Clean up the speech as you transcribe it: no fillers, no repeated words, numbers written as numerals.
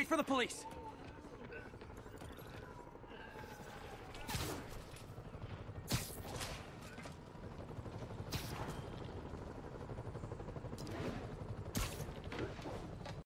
Wait for the police.